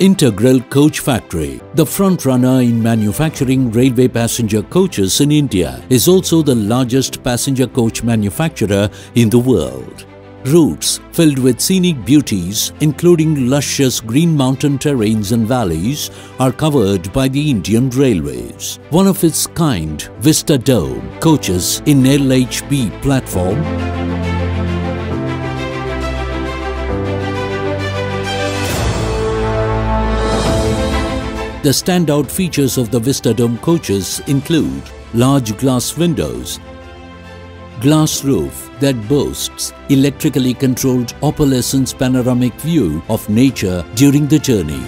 Integral Coach Factory, the front runner in manufacturing railway passenger coaches in India, is also the largest passenger coach manufacturer in the world. Routes filled with scenic beauties, including luscious green mountain terrains and valleys, are covered by the Indian Railways. One of its kind, Vistadome, coaches in LHB platform, the standout features of the Vistadome coaches include large glass windows, glass roof that boasts electrically controlled opalescence panoramic view of nature during the journey.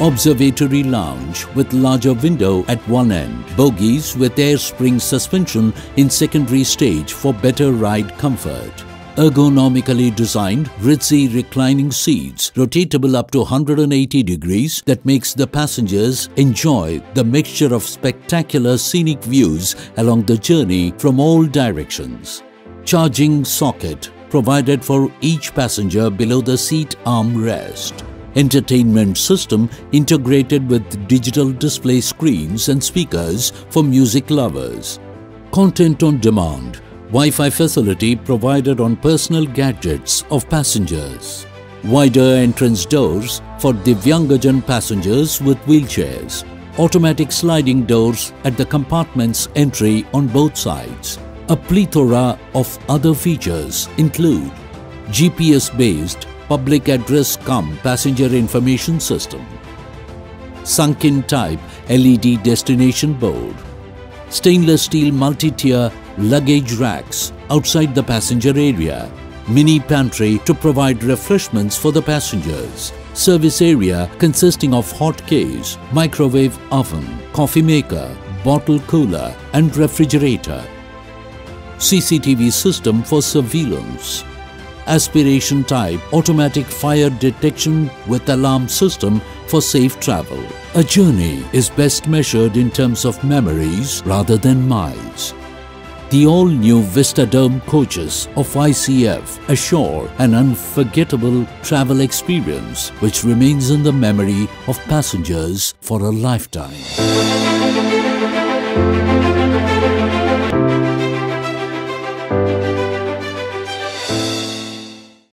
Observatory lounge with larger window at one end, bogies with air spring suspension in secondary stage for better ride comfort. Ergonomically designed, ritzy reclining seats, rotatable up to 180 degrees that makes the passengers enjoy the mixture of spectacular scenic views along the journey from all directions. Charging socket provided for each passenger below the seat armrest. Entertainment system integrated with digital display screens and speakers for music lovers. Content on demand. Wi-Fi facility provided on personal gadgets of passengers. Wider entrance doors for Divyangajan passengers with wheelchairs. Automatic sliding doors at the compartment's entry on both sides. A plethora of other features include GPS-based public address cum passenger information system, sunken type LED destination board, stainless steel multi-tier luggage racks outside the passenger area, mini pantry to provide refreshments for the passengers, service area consisting of hot case, microwave oven, coffee maker, bottle cooler and refrigerator, CCTV system for surveillance, aspiration type automatic fire detection with alarm system for safe travel. A journey is best measured in terms of memories rather than miles. The all-new Vistadome coaches of ICF assure an unforgettable travel experience which remains in the memory of passengers for a lifetime.